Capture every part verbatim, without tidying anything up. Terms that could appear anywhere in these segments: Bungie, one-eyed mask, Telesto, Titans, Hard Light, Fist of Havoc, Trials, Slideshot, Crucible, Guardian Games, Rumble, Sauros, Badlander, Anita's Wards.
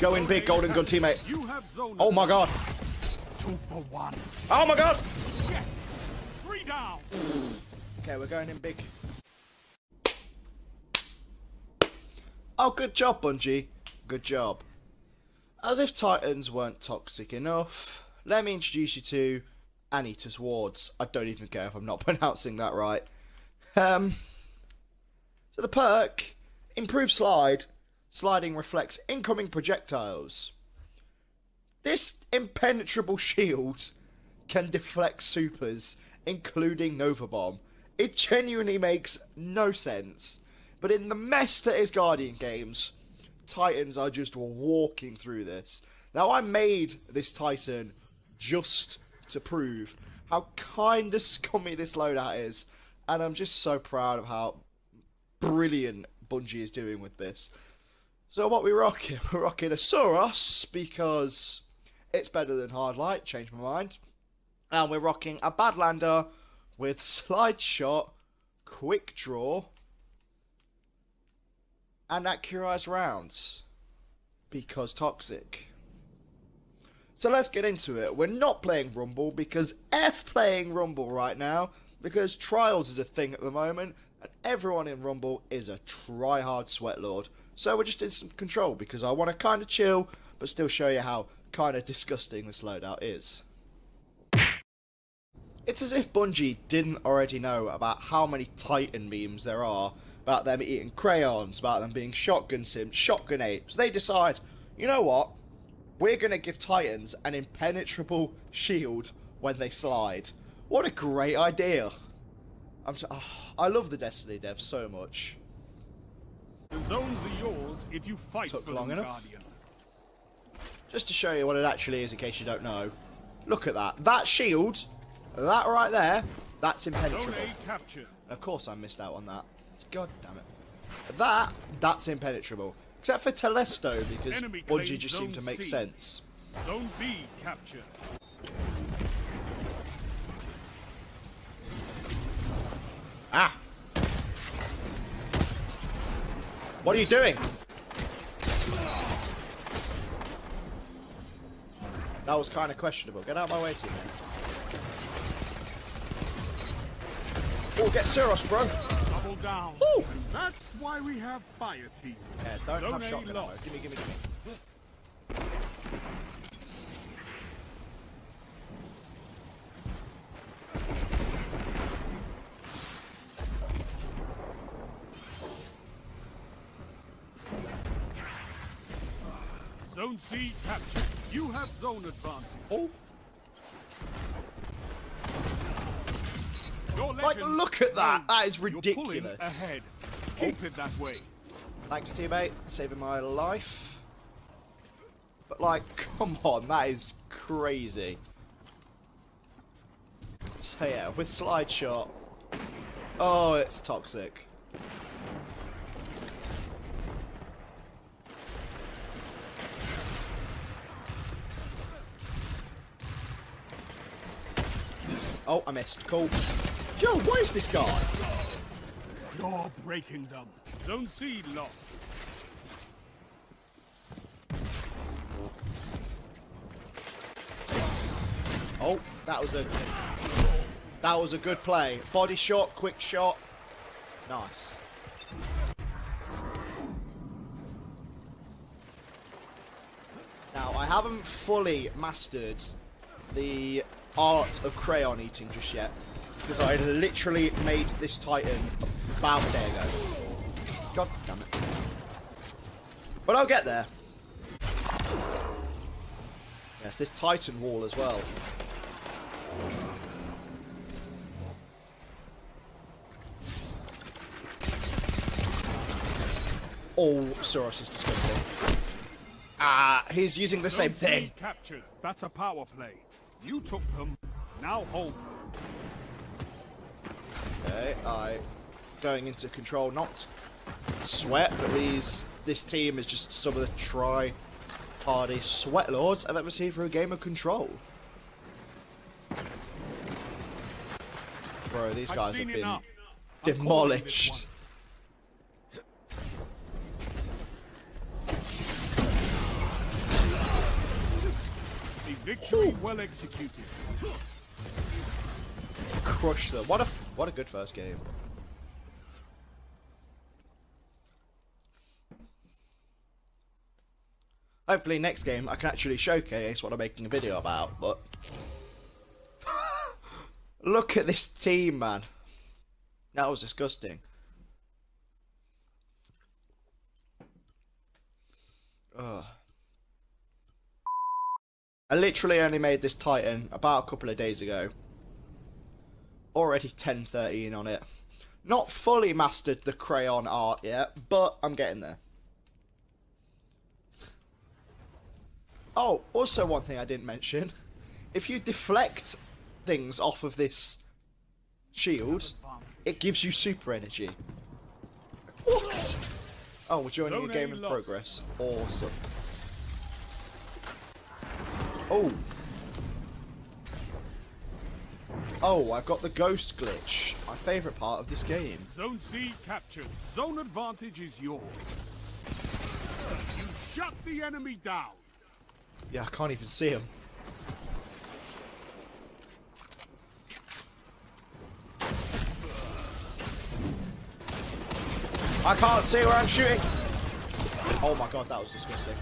Go in big, Golden Gun teammate. Oh my god. two for one. Oh my god. Three down. Okay, we're going in big. Oh, good job, Bungie. Good job. As if Titans weren't toxic enough, let me introduce you to Anita's Wards. I don't even care if I'm not pronouncing that right. Um, so the perk, improved slide, sliding reflects incoming projectiles. This impenetrable shield can deflect supers, including Nova Bomb. It genuinely makes no sense. But in the mess that is Guardian Games, Titans are just walking through this. Now, I made this Titan just to prove how kind of scummy this loadout is. And I'm just so proud of how brilliant Bungie is doing with this. So what we rocking? We're rocking a Sauros because it's better than Hard Light. Changed my mind. And we're rocking a Badlander with Slideshot, Quick Draw, and accurized rounds, because toxic. So let's get into it. We're not playing Rumble, because F playing Rumble right now, because Trials is a thing at the moment, and everyone in Rumble is a try-hard sweatlord. So we're just in some control, because I want to kind of chill, but still show you how kind of disgusting this loadout is. It's as if Bungie didn't already know about how many Titan memes there are, about them eating crayons, about them being shotgun sims, shotgun apes. They decide, you know what, we're going to give Titans an impenetrable shield when they slide. What a great idea. I'm so, oh, I love the Destiny devs so much. The zones are yours if you fight Took for long them, enough. Guardian. Just to show you what it actually is in case you don't know. Look at that. That shield, that right there, that's impenetrable. Of course I missed out on that. God damn it. That, that's impenetrable. Except for Telesto, because Bungie just seemed to make C. sense. Zone B captured. Ah! What are you doing? That was kind of questionable. Get out of my way, teammate. Oh, get Sauros, bro. Down. And that's why we have fire team. Yeah, don't Zone have shotgun ammo. Gimme, gimme, gimme. Zone C captured. You have zone advantage. Oh. Like, look at that! That is ridiculous. Ahead. Keep it that way. Thanks, teammate. Saving my life. But, like, come on. That is crazy. So, yeah, with Slideshot. Oh, it's toxic. Oh, I missed. Cool. Yo, what is this guy? You're breaking them. Zone C lost. Oh, that was a that was a good play. Body shot, quick shot. Nice. Now I haven't fully mastered the art of crayon eating just yet, because I literally made this Titan about a day ago. God damn it. But I'll get there. Yes, this Titan wall as well. Oh, Sauros is disgusting. Ah, he's using the same thing. Captured. That's a power play. You took them. Now hold them. Okay, I going into control, not sweat, but these this team is just some of the try-hardy sweat lords I've ever seen for a game of Control. Bro, these guys have been enough. demolished. Victory well executed. Crush them. What a what a good first game. Hopefully next game I can actually showcase what I'm making a video about, but look at this team, man. That was disgusting. Ugh. I literally only made this Titan about a couple of days ago. Already ten thirteen on it. Not fully mastered the crayon art yet, but I'm getting there. Oh, also one thing I didn't mention. If you deflect things off of this shield, it gives you super energy. What? Oh, we're joining a game in progress. Awesome. Oh. Oh, I've got the ghost glitch. My favourite part of this game. Zone C captured. Zone advantage is yours. You shut the enemy down. Yeah, I can't even see him. I can't see where I'm shooting. Oh my god, that was disgusting.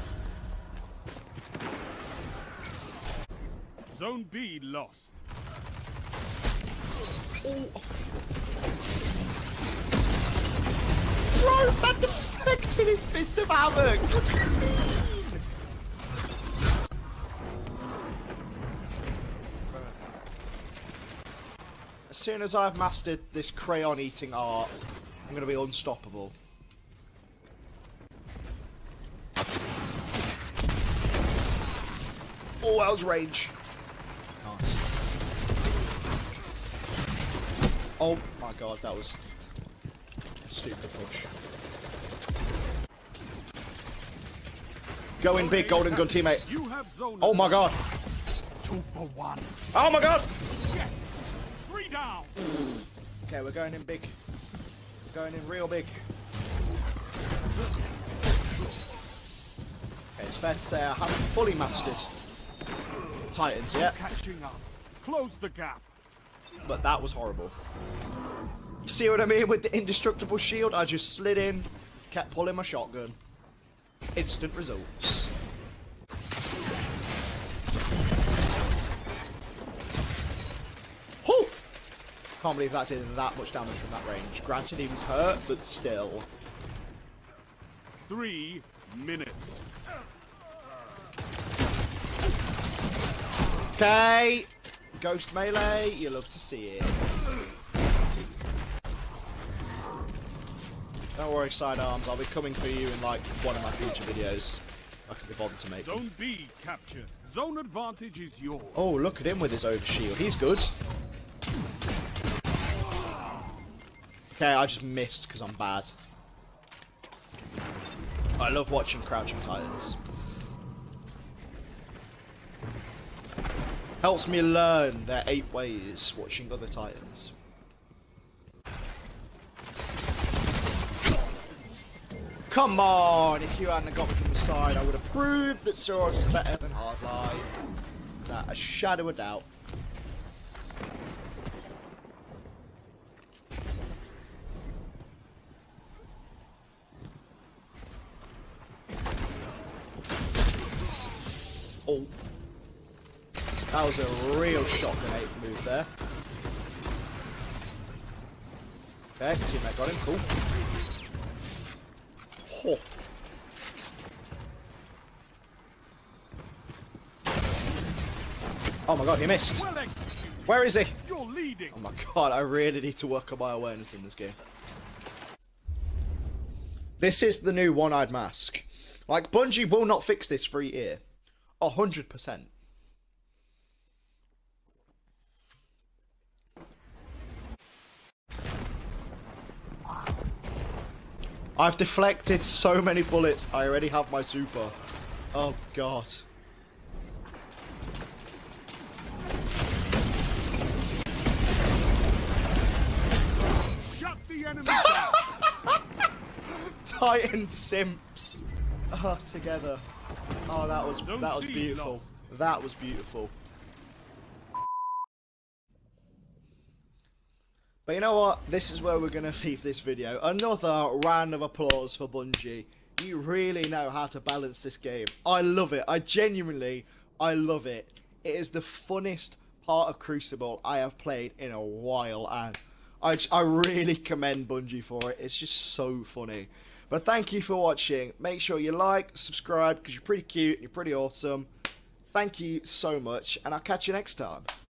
Zone B lost. Ooh. Bro, that deflected his Fist of Havoc. As soon as I've mastered this crayon eating art, I'm gonna be unstoppable. Oh, that was rage. Nice. Oh my god, that was a stupid push. Go in big, golden gun teammate. Oh my god. Two for one. Oh my god. Down. Okay, we're going in big. We're going in real big. Okay, it's fair to say I haven't fully mastered Titans yet. Catching up. Close the gap. But that was horrible. You see what I mean with the indestructible shield? I just slid in, kept pulling my shotgun. Instant results. Can't believe that did that much damage from that range. Granted, he was hurt, but still. Three minutes. Okay. Ghost melee, you love to see it. Don't worry, sidearms. I'll be coming for you in like one of my future videos. I can be bothered to make. Zone B captured. Zone advantage is yours. Oh, look at him with his overshield. He's good. Okay, I just missed because I'm bad. I love watching Crouching Titans. Helps me learn their eight ways watching other Titans. Come on! If you hadn't got me from the side, I would have proved that Sauros is better than Hard Light. Without a shadow of doubt. Oh. That was a real shot grenade move there. Okay, teammate got him, cool. Oh, oh my god, he missed. Where is he? You're leading. Oh my god, I really need to work on my awareness in this game. This is the new one-eyed mask. Like, Bungie will not fix this free ear. A hundred percent. I've deflected so many bullets, I already have my super. Oh god. Shut the enemy down. Titan simps. Oh, together. Oh, that was that was beautiful. That was beautiful. But you know what? This is where we're going to leave this video. Another round of applause for Bungie. You really know how to balance this game. I love it. I genuinely, I love it. It is the funnest part of Crucible I have played in a while, and I, I really commend Bungie for it. It's just so funny. But thank you for watching. Make sure you like, subscribe, because you're pretty cute and you're pretty awesome. Thank you so much, and I'll catch you next time.